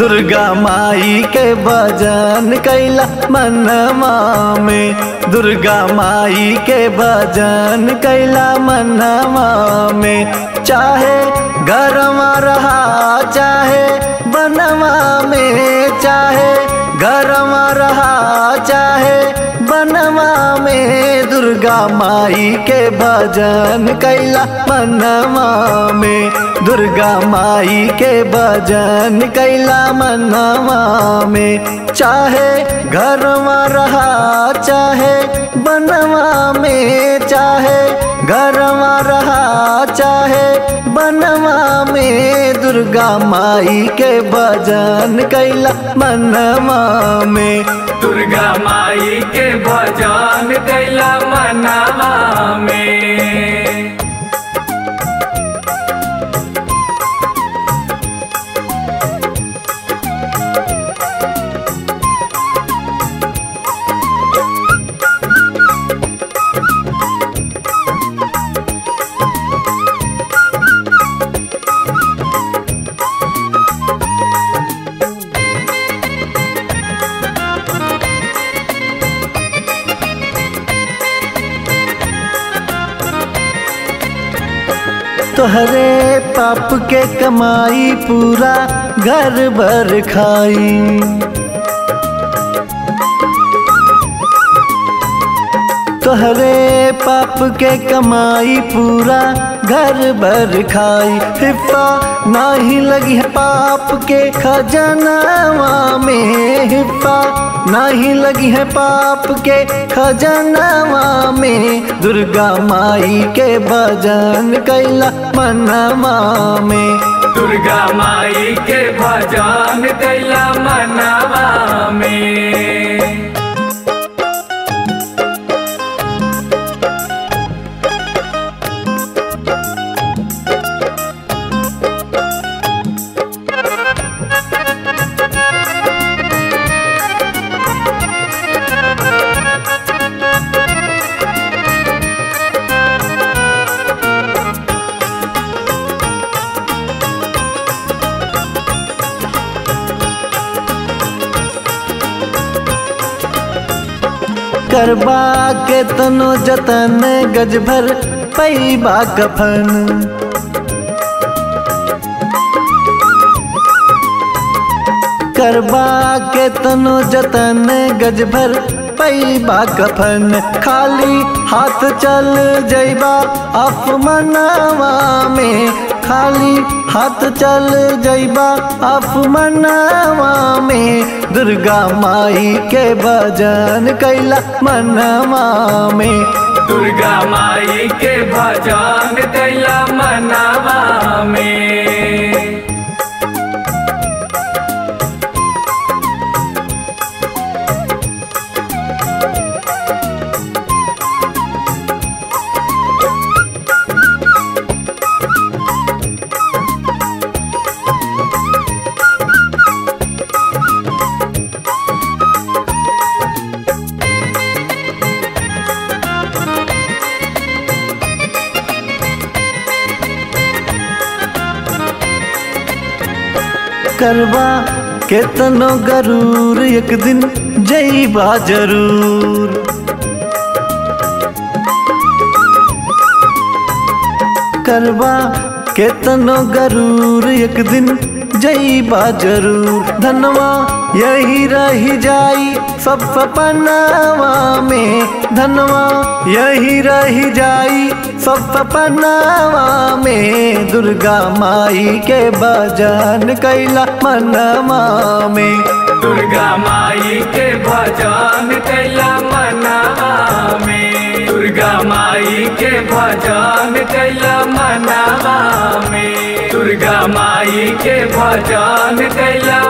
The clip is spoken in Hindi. दुर्गा माई के भजन कैला मनमा में, दुर्गा माई के भजन कैला मनमा में, चाहे घरमा रहा चाहे बनवा में, चाहे घरमा रहा चाहे बनवा में, दुर्गा माई के भजन कैला मनमा में, दुर्गा माई के भजन कैला मनमा में, चाहे घरमा रहा चाहे बनवा में, चाहे घरमा रहा चाहे बनवा में, दुर्गा माई के भजन कैला मनमा में, दुर्गा माई के भजन कैला मनमा में। तोहरे पाप के कमाई पूरा घर भर खाई, तोहरे पाप के कमाई पूरा घर भर खाई, हिफा नाही लगी है पाप के खजानावा में, हिफा नहीं लगी है पाप के खजानावा में, दुर्गा माई के भजन कैला मनमा में, दुर्गा माई के भजन कैला मनमा में। करबा के तनो जतन गज भर पैबा कफन, करबा के तनो जतन गज भर पैबा कफन, खाली हाथ चल जैबा अफमनावा में, खाली हाथ चल जैबा अफमनावा में, दुर्गा माई के भजन कैला मनमा में, दुर्गा माई के भजन कैला मनमा में। करबा केतनो गरूर एक दिन जैबा जरूर, करबा केतनो गरूर एक दिन जैबा जरूर, धनवा यही रही जाई सब सपनावा में, धनवा यही रही जाई सब सपनावा में, दुर्गा माई के भजन कैला मनमा में, दुर्गा माई के भजन कैला मनमा में, दुर्गा माई के भजन कैला मनमा में, दुर्गा माई के भजन कैला